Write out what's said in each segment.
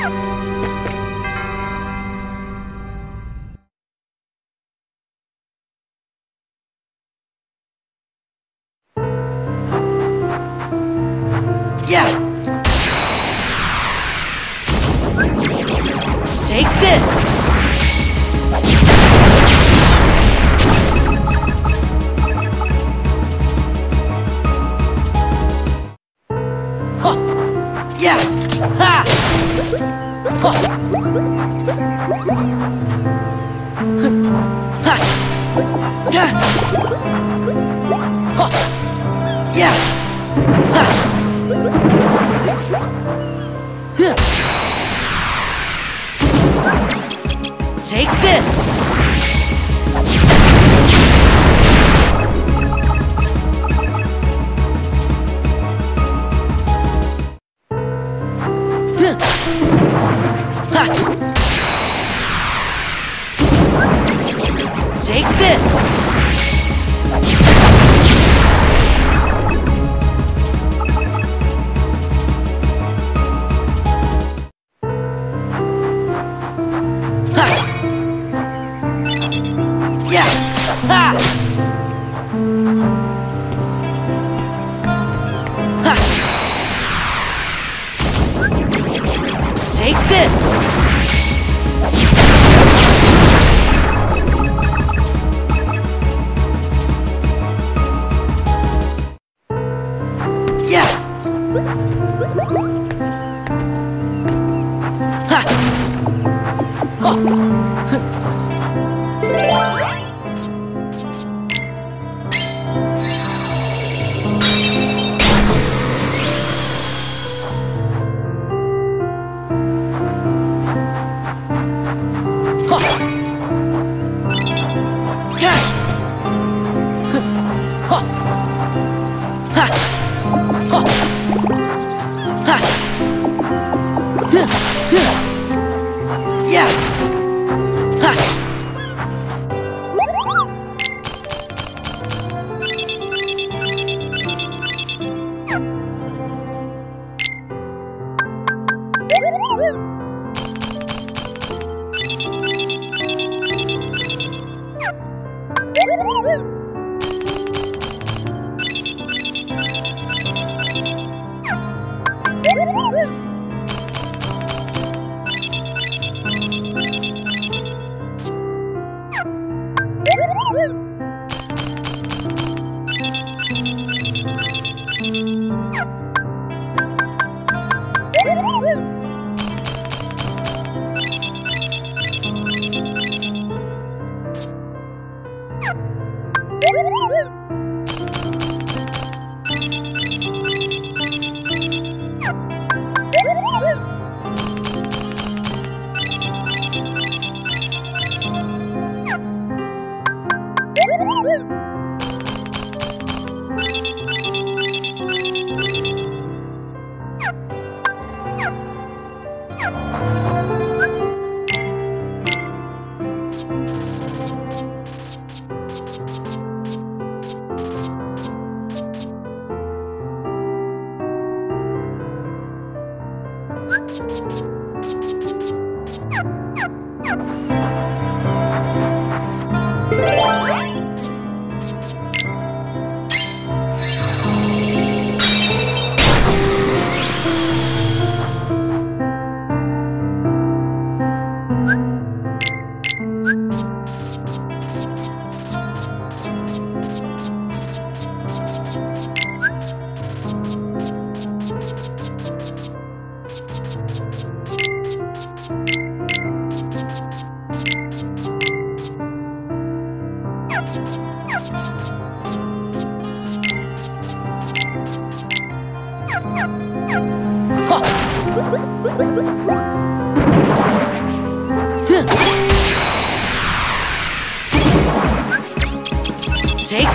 Take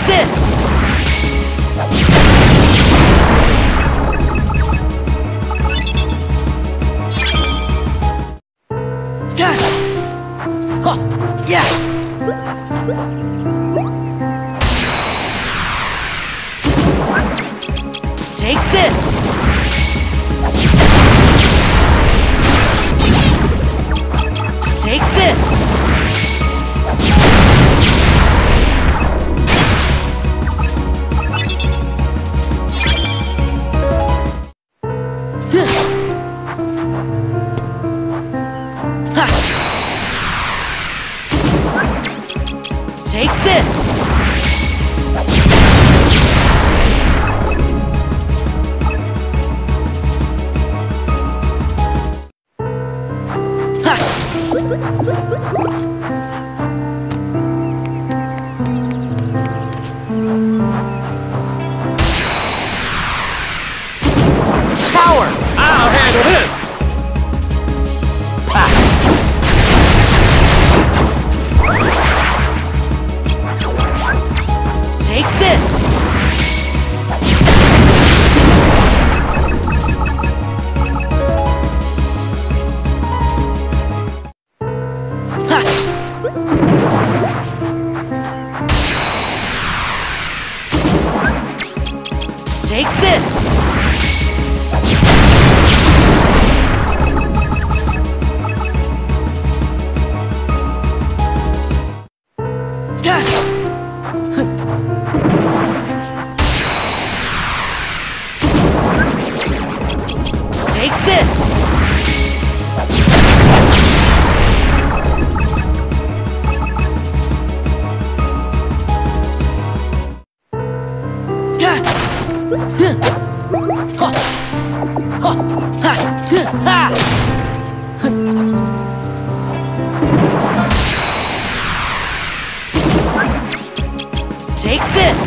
this! Take this! Take this!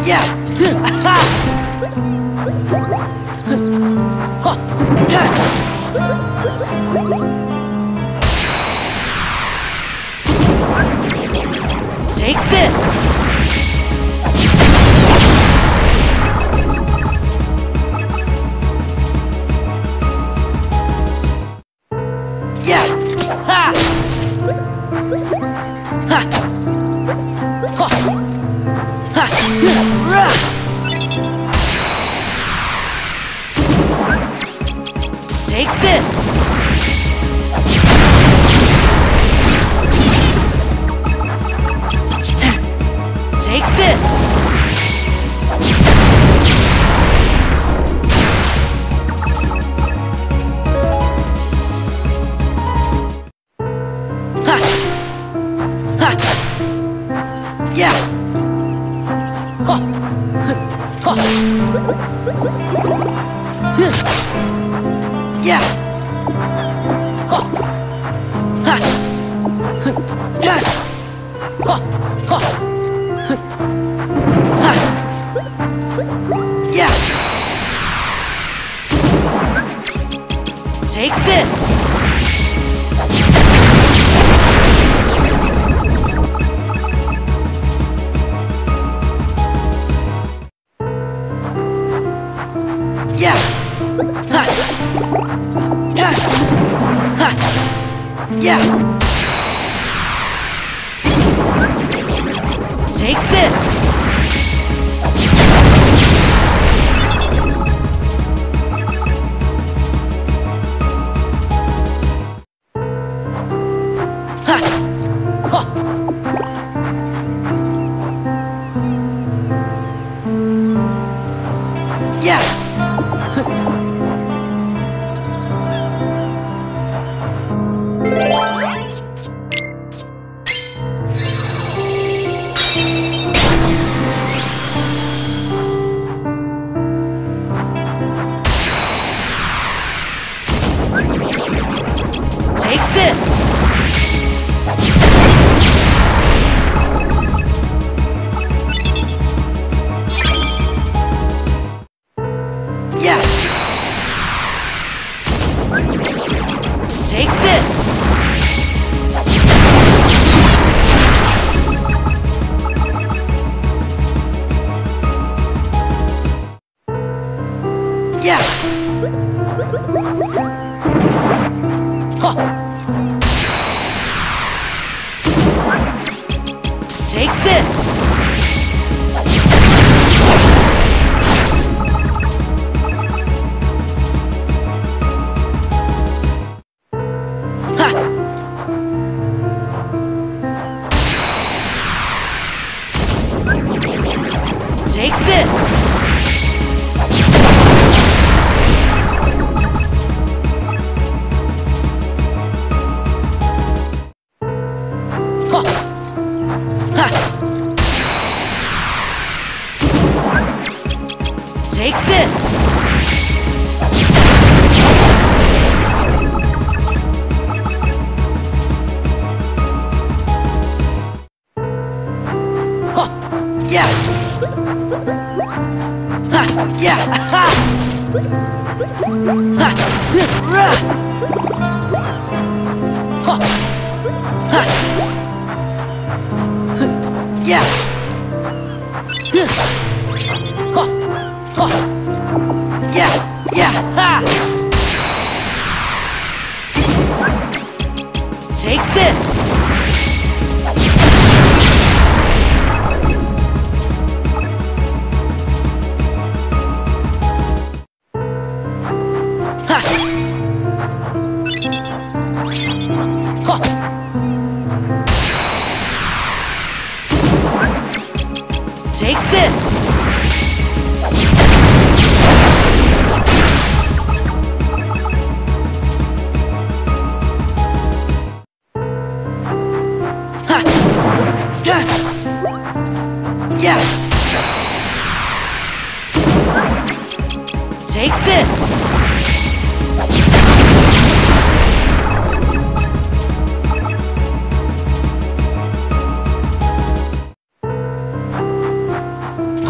Take this! Take this! Yeah! Ha! Ha! Ha! Yeah! Take this! Ha!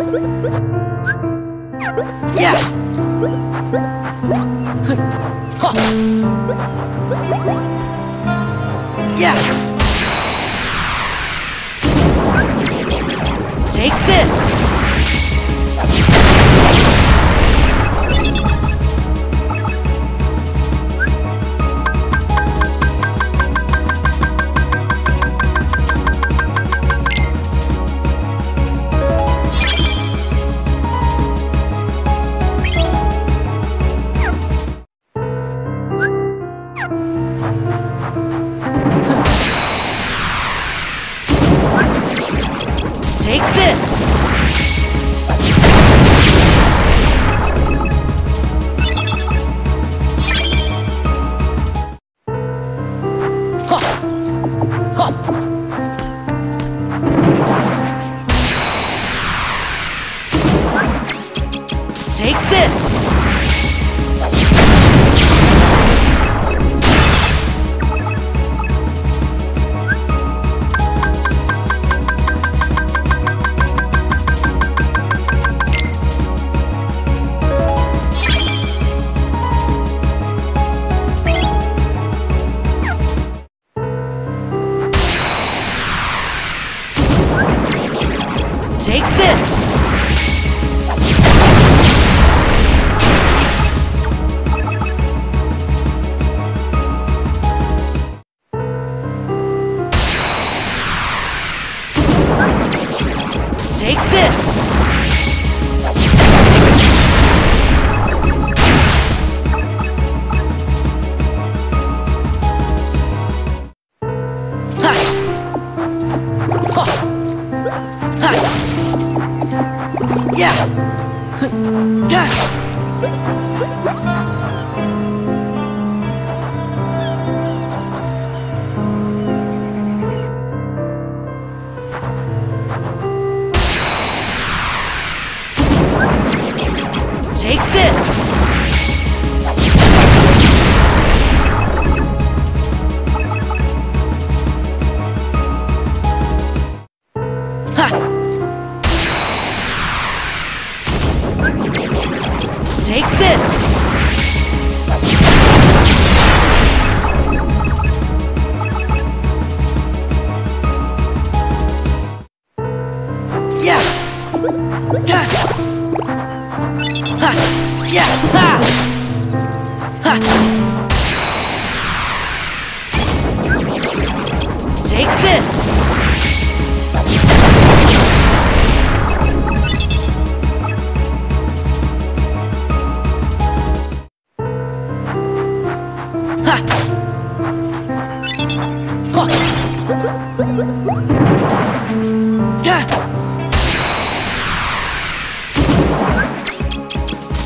Yeah. Huh. Yeah. Take this.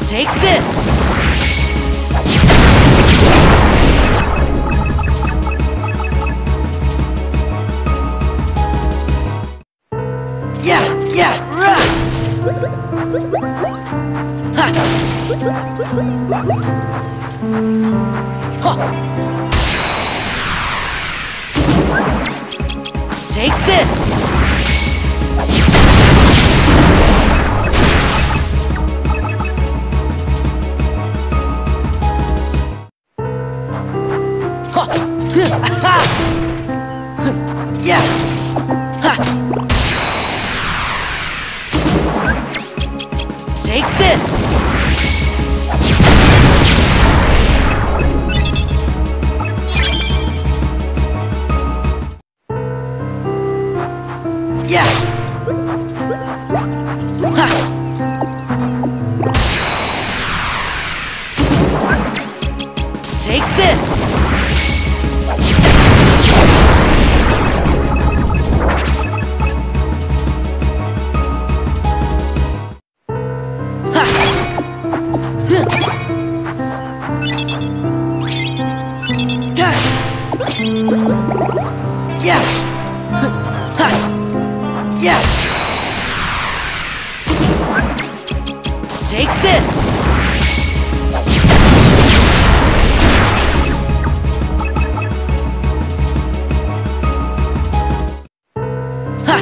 Take this! Huh.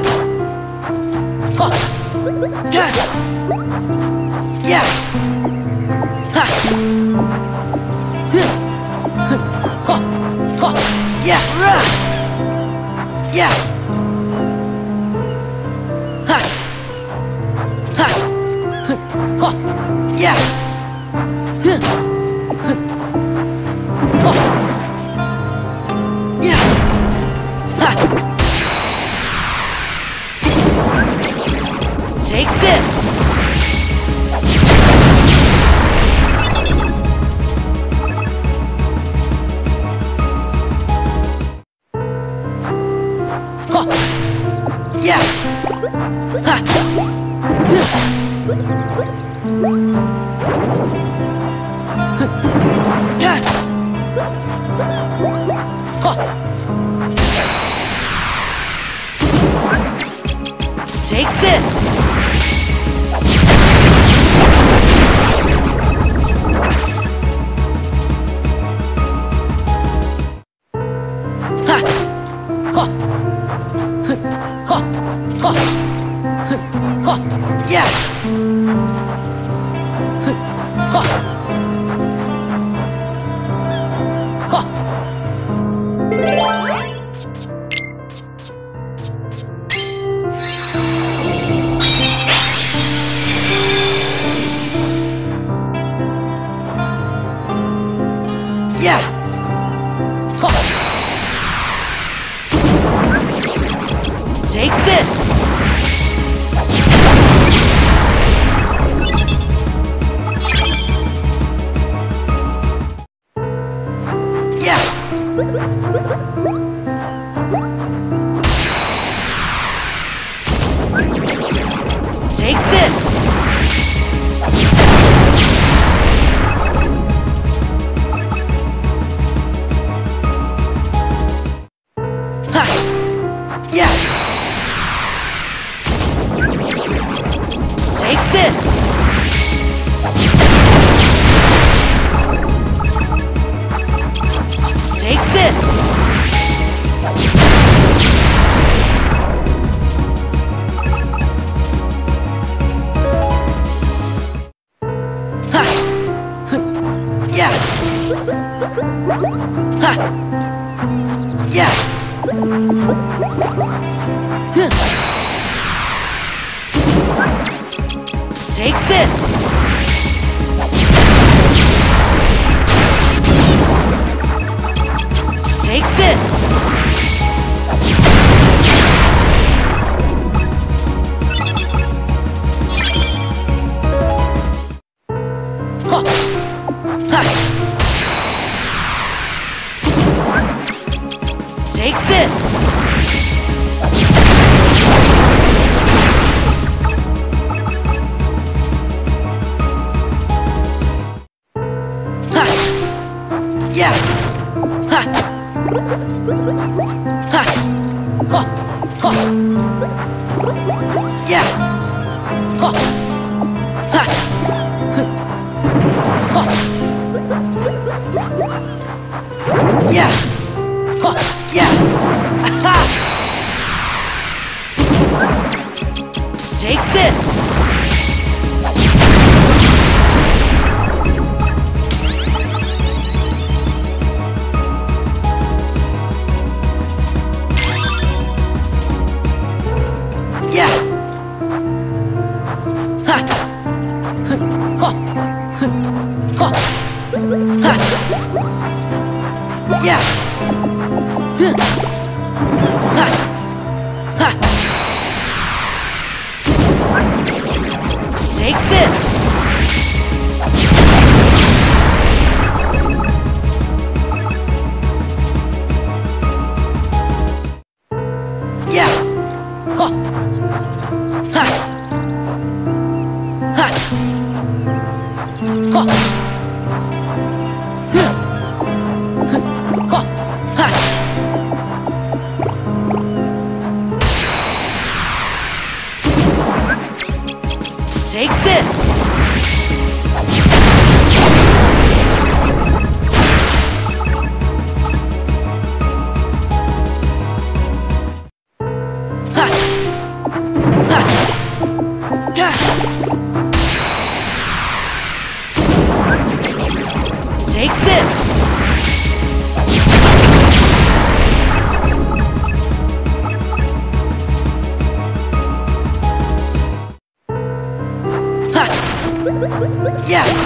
Take this! Take this!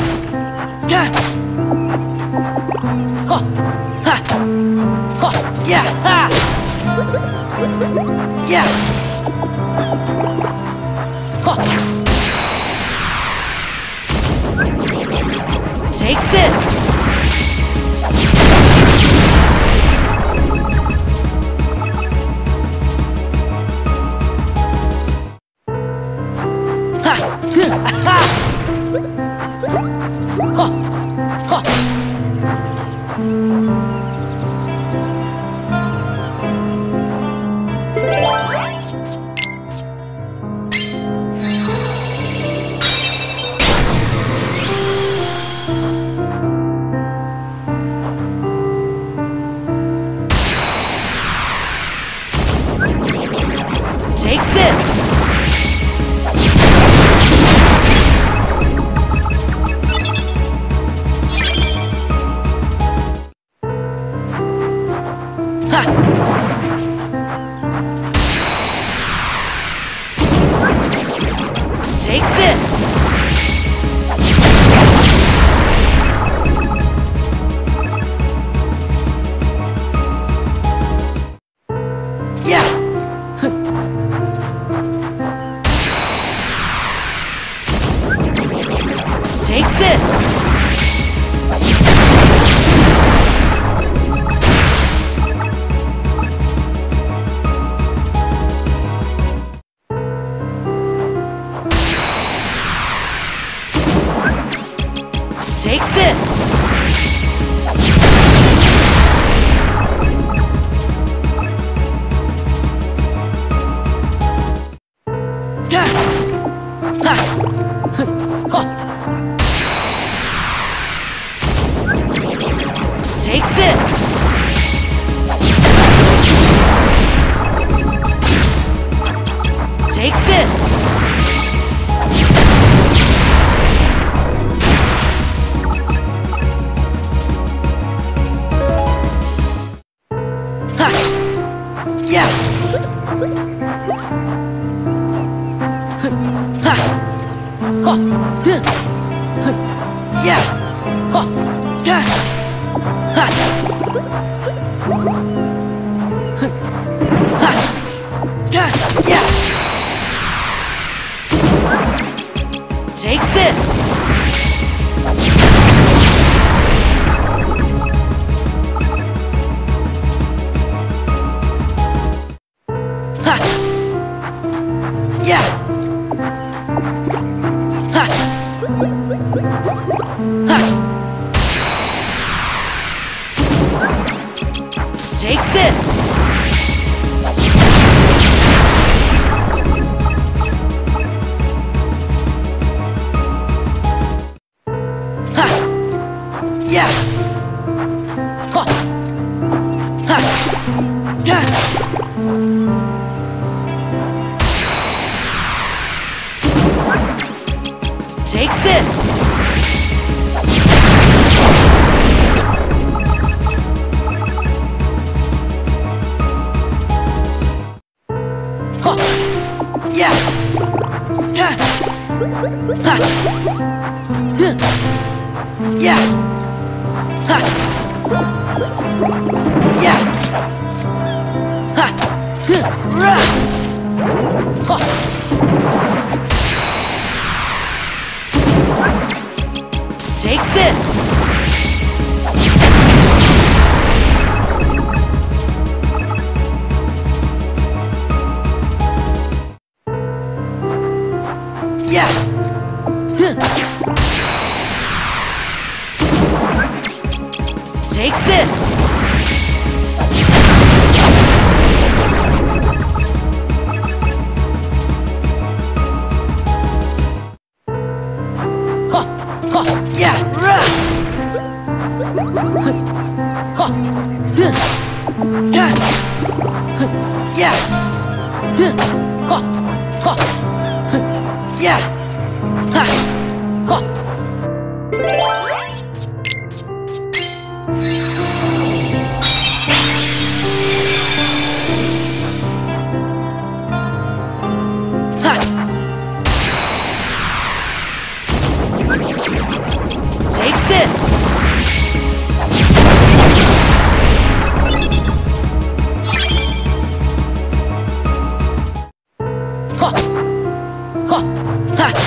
Take this!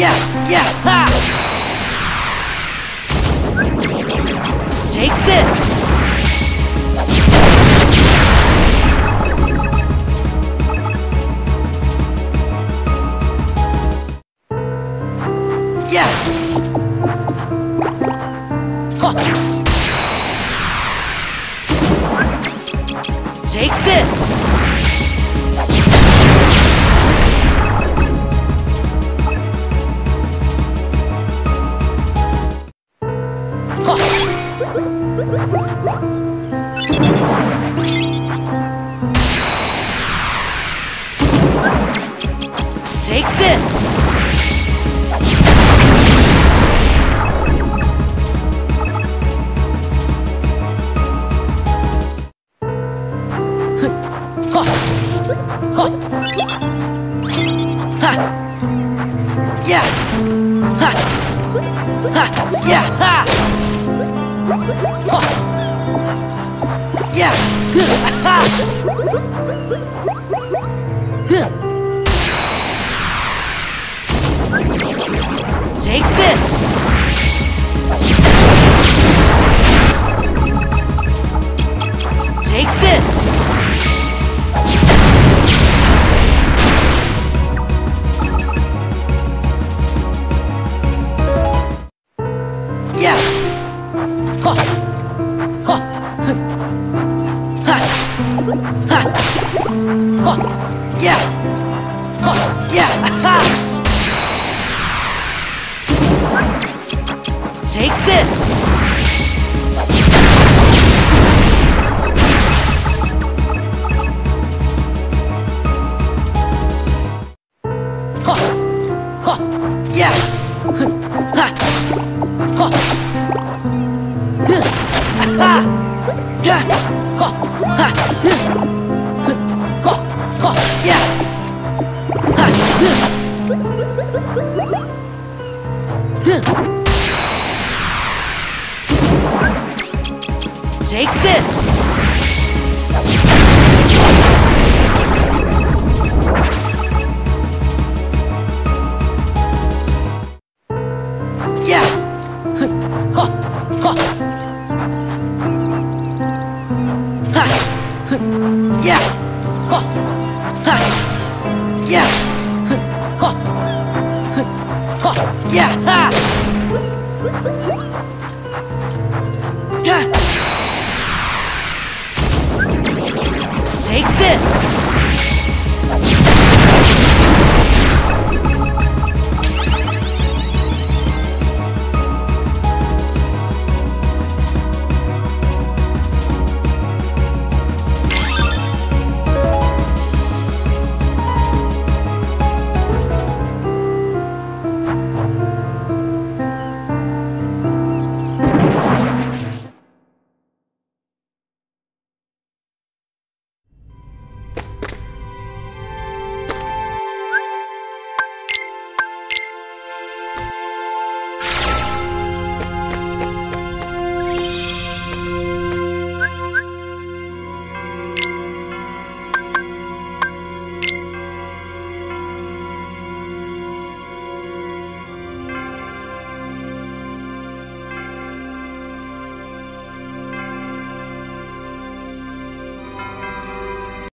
ha! Take this! Huh. Take this! Take this! Take this! Take this! Ha! Ha! Ha! Ha! Ha! Ha! Ha! Take this! Ha! Ha! Yeah! Ha! Ha! Ha! Yeah! Ha! Ha! Ha! Ha! Yeah! Ha! Ha! Take this! Yeah! Ha! Ha! Ha! Yeah! Ha! Ha! Yeah! Ha! Ha! Yeah! Ha!